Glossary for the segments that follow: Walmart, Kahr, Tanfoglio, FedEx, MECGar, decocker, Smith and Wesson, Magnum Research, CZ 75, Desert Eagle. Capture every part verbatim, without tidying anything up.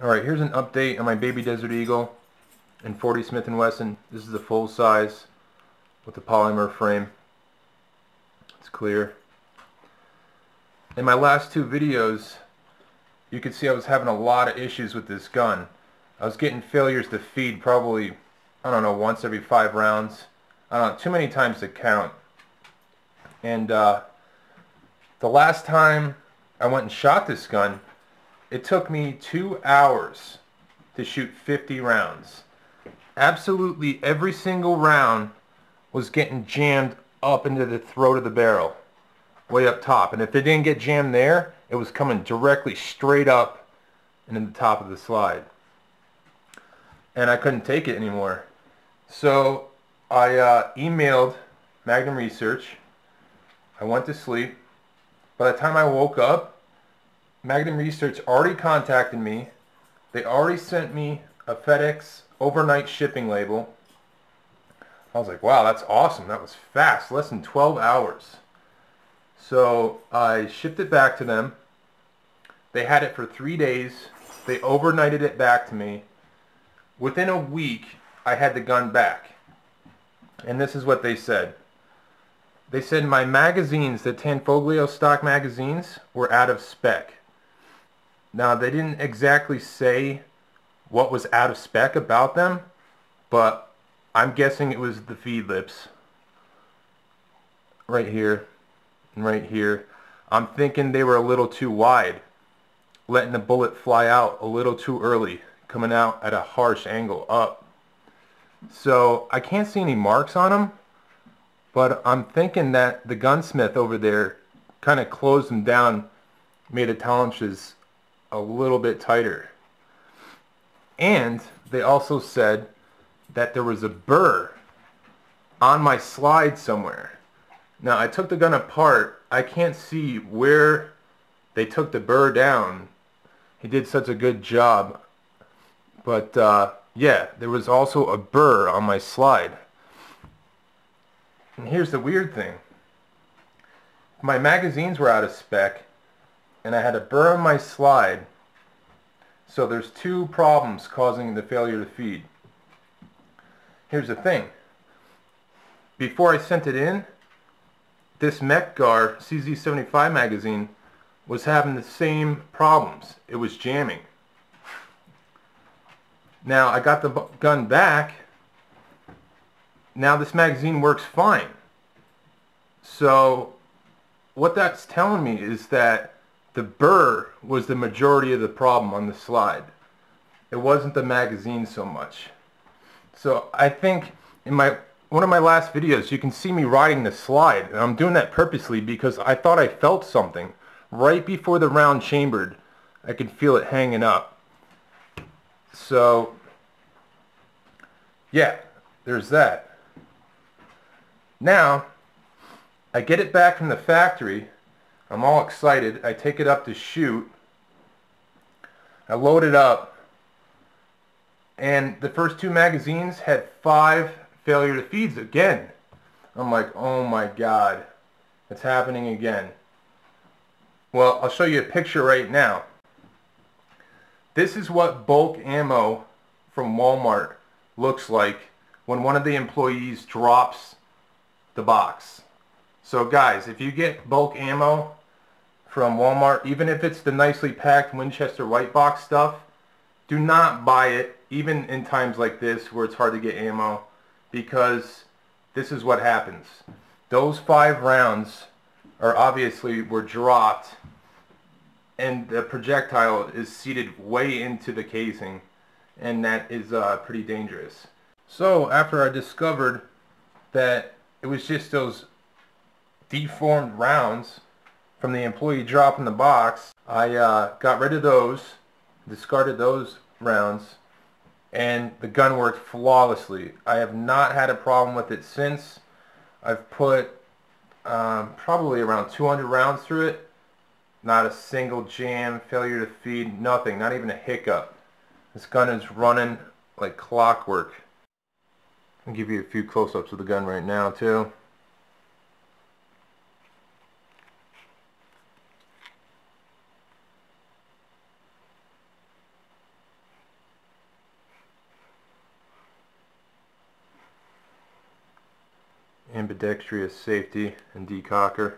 Alright, here's an update on my baby Desert Eagle in forty Smith and Wesson. This is the full size with the polymer frame. It's clear. In my last two videos, you could see I was having a lot of issues with this gun. I was getting failures to feed probably, I don't know, once every five rounds. I don't know, too many times to count. And uh, the last time I went and shot this gun, it took me two hours to shoot fifty rounds. Absolutely every single round was getting jammed up into the throat of the barrel, way up top. And if they didn't get jammed there, it was coming directly straight up and in the top of the slide. And I couldn't take it anymore. So I uh, emailed Magnum Research. I went to sleep. By the time I woke up, Magnum Research already contacted me. They already sent me a FedEx overnight shipping label. I was like, wow, that's awesome. That was fast, less than twelve hours. So I shipped it back to them. They had it for three days. They overnighted it back to me. Within a week, I had the gun back. And this is what they said. They said my magazines, the Tanfoglio stock magazines, were out of spec. Now, they didn't exactly say what was out of spec about them, but I'm guessing it was the feed lips. Right here and right here. I'm thinking they were a little too wide, letting the bullet fly out a little too early, coming out at a harsh angle up. So I can't see any marks on them, but I'm thinking that the gunsmith over there kind of closed them down, made the tolerances a little bit tighter. And they also said that there was a burr on my slide somewhere. Now, I took the gun apart. I can't see where they took the burr down. He did such a good job. But, uh, yeah, there was also a burr on my slide. And here's the weird thing. My magazines were out of spec, and I had a burr on my slide. So there's two problems causing the failure to feed. Here's the thing. Before I sent it in, this MECGar C Z seventy-five magazine was having the same problems. It was jamming. Now I got the gun back. Now this magazine works fine. So what that's telling me is that the burr was the majority of the problem on the slide. It wasn't the magazine so much. So I think in my one of my last videos you can see me riding the slide, and I'm doing that purposely because I thought I felt something right before the round chambered. I could feel it hanging up. So, yeah, there's that. Now, I get it back from the factory. I'm all excited. I take it up to shoot. I load it up. And the first two magazines had five failure to feeds again. I'm like, oh my God, it's happening again. Well, I'll show you a picture right now. This is what bulk ammo from Walmart looks like when one of the employees drops the box. So guys, if you get bulk ammo from Walmart, even if it's the nicely packed Winchester white box stuff, do not buy it, even in times like this where it's hard to get ammo, because this is what happens. Those five rounds are obviously were dropped, and the projectile is seated way into the casing, and that is uh, pretty dangerous. So after I discovered that it was just those deformed rounds from the employee dropping the box, I uh, got rid of those, discarded those rounds, and the gun worked flawlessly. I have not had a problem with it since. I've put um, probably around two hundred rounds through it. Not a single jam, failure to feed, nothing, not even a hiccup. This gun is running like clockwork. I'll give you a few close-ups of the gun right now, too. ambidextrous safety and decocker.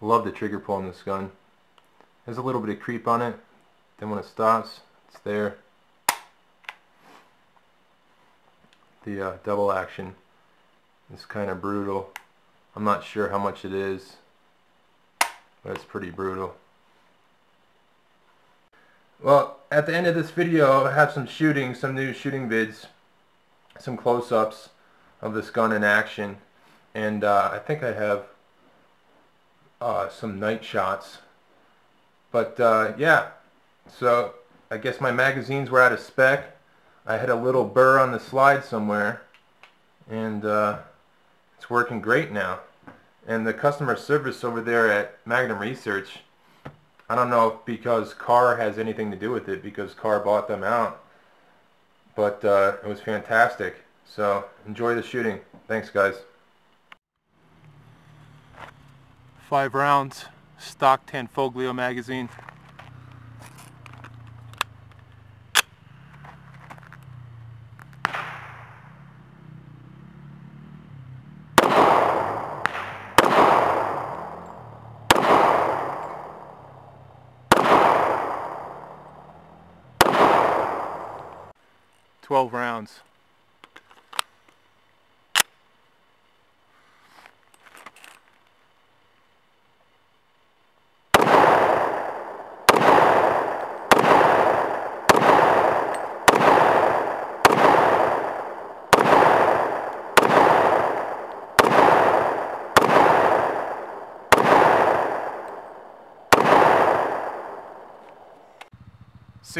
Love the trigger pull on this gun. There's a little bit of creep on it, then when it stops, it's there. The uh, double action is kind of brutal. I'm not sure how much it is, but it's pretty brutal. Well, at the end of this video, I have some shooting, some new shooting vids, some close-ups of this gun in action, and uh, I think I have Uh, some night shots, but uh, yeah, so I guess my magazines were out of spec. I had a little burr on the slide somewhere, and uh, it's working great now. And the customer service over there at Magnum Research, I don't know if because Kahr has anything to do with it, because Kahr bought them out, but uh, it was fantastic. So enjoy the shooting. Thanks, guys. Five rounds, stock Tanfoglio magazine. Twelve rounds.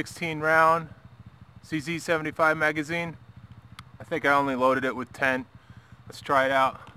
sixteen round C Z seventy-five magazine. I think I only loaded it with ten. Let's try it out.